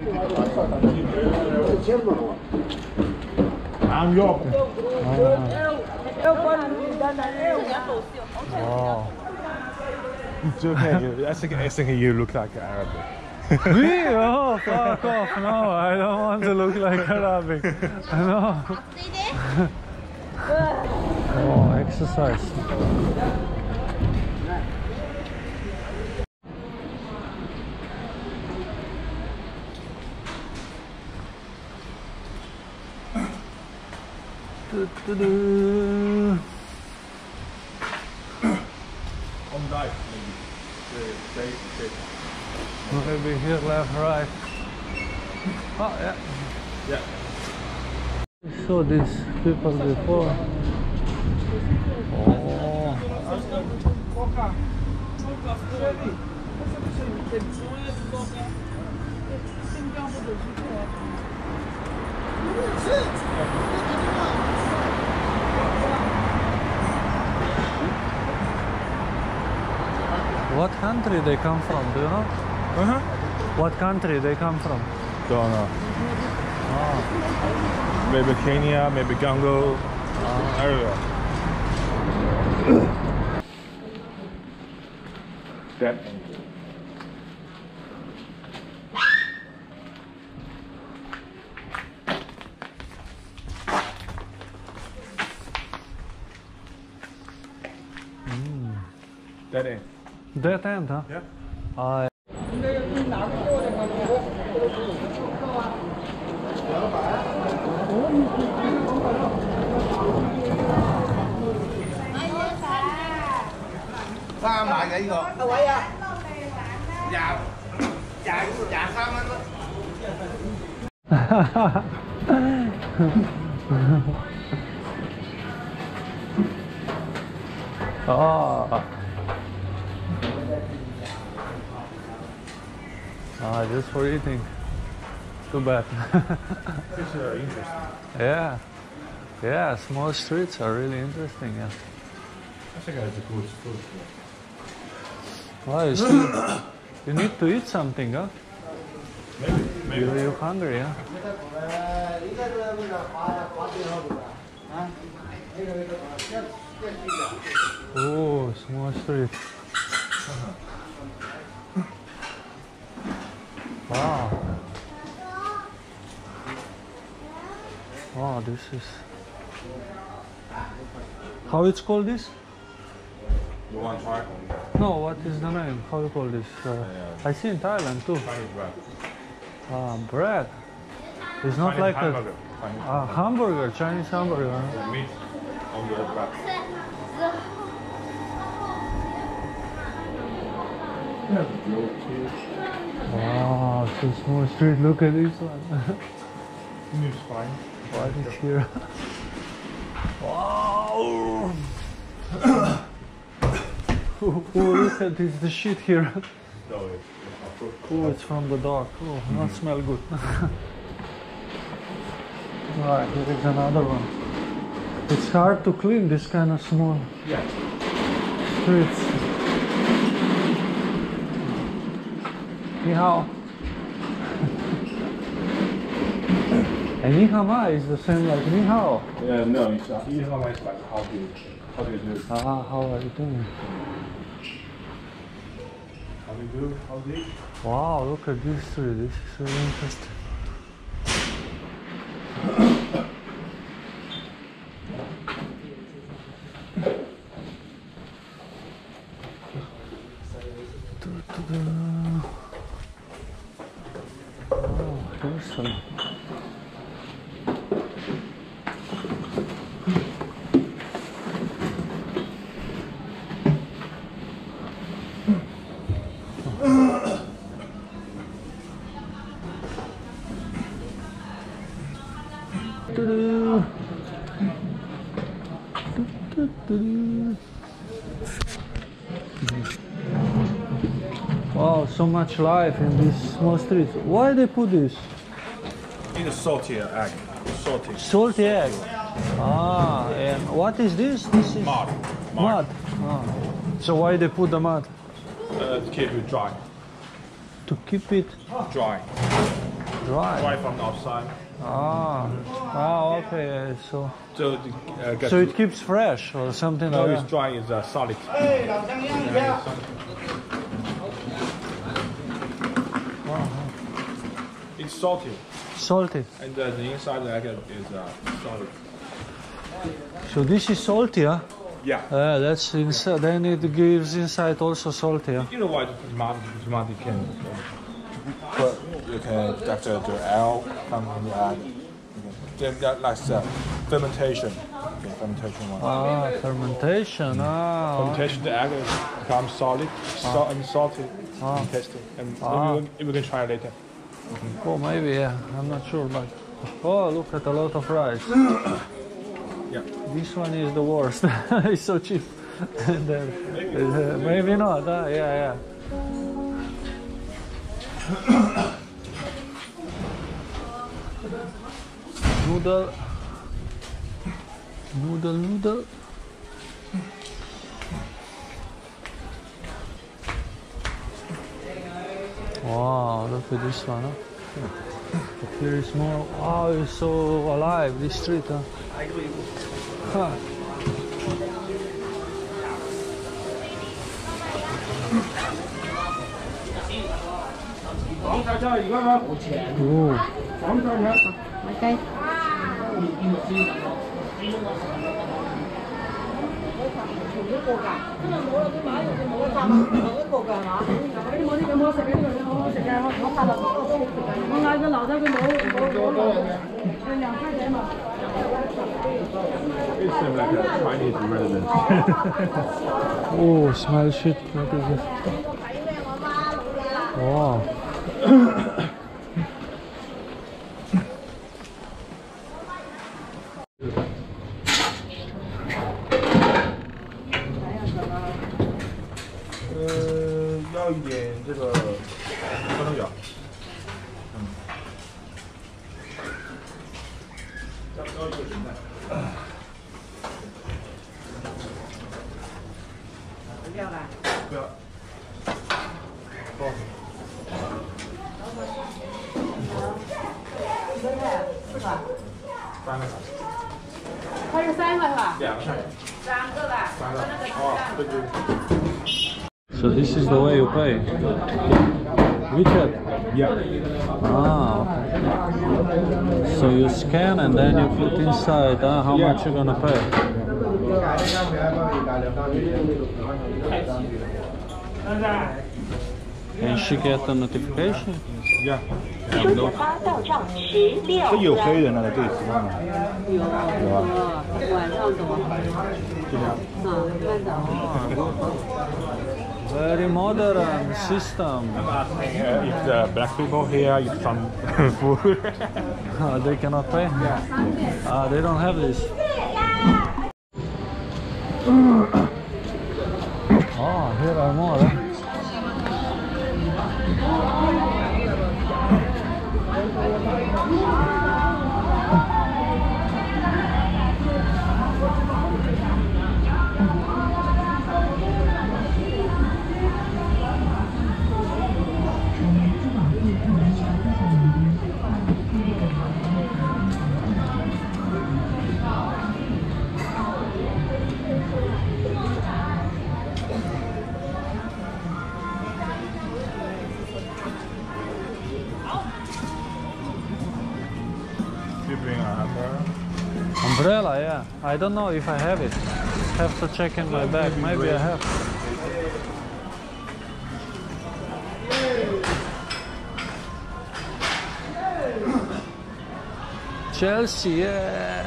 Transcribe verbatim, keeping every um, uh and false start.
The German one. I'm York. Oh. It's okay. I think I think you look like Arabic. Me? Oh, fuck off! No, I don't want to look like Arabic. No. Oh, exercise. Du, du, du. On right, maybe. Stay, stay. Maybe here, left, right. Oh, yeah. Yeah. We saw these people before. Oh. What country they come from, do you know? Uh-huh. What country they come from? Don't know. Oh. Maybe Kenya, maybe Congo. Oh. Area. That. Mm. That end. Dead end, huh? Yeah. I... oh. Ah, just for eating. Too bad. Fish are interesting. Yeah. Yeah, small streets are really interesting, yeah. I think I have the coolest food. Wow, you, still, you need to eat something, huh? Maybe. Maybe. You're, you're hungry, yeah? Oh, small street. Wow. Wow, this is... How it's called this? You want try? No, what is the name? How you call this? Uh, yeah. I see in Thailand too. Chinese bread. Uh, bread? It's not Chinese like hamburger. a... Chinese uh, hamburger. Chinese hamburger. The meat on your bread. Wow, it's a small street. Look at this one. New spine. What is here? Wow! oh, oh, look at this, the shit here. Oh, it's from the dog. Oh, mm-hmm. Not smell good. Right, here is another one. It's hard to clean this kind of small yeah. streets. Nihao. And Nihama is the same like Nihao. Yeah, no, it's not. Nihama is like how do you, how do you do? Ah, how are you doing? How do you do? How do you? Wow, look at this tree. This is really interesting. Wow, so much life in these small streets. Why they put this? In a salty egg. Salty. Salty egg. Ah, and what is this? This is mud. Mud. mud. Ah. So why they put the mud? Uh, to keep it dry. To keep it dry. Right. Right from the outside. Ah, ah, okay. So, so, uh, so it keeps fresh or something no, like that? No, it's dry, it's uh, solid. Yeah, it's, wow. It's salty. Salty. And uh, the inside packet is uh, solid. So this is salty, huh? Yeah. Uh, that's inside. Then it gives inside also salty. Huh? You know why tomato, tomato can. But you can after the L come and that like uh, fermentation. Okay, fermentation one. Ah, fermentation. Mm. Ah. Fermentation. The egg becomes solid, salt ah. and salty. Ah. Tasty. And ah. maybe, we, maybe we can try it later. Mm-hmm. Oh, maybe. Yeah. I'm not sure, but oh, look at a lot of rice. Yeah. This one is the worst. It's so cheap. And, uh, maybe. Uh, maybe not. Uh, yeah, yeah. Noodle, noodle, noodle. Wow, look at this one. Huh? Here is more. Oh, it's so alive, this street. Huh? Huh. Ooh. Okay. It seems like a Chinese resident. Oh, smell shit. What is it? Wow. So this is the way you pay? WeChat? Yeah. Ah. So you scan and then you put inside uh, how yeah. much you're gonna pay. And she get a notification? Yeah. Very modern system. If the black people here eat some food, oh, they cannot pay. Yeah. Uh, they don't have this. Oh, here are more. Eh? Umbrella, yeah. I don't know if I have it. Have to check in my bag. Maybe I have. Chelsea, yeah.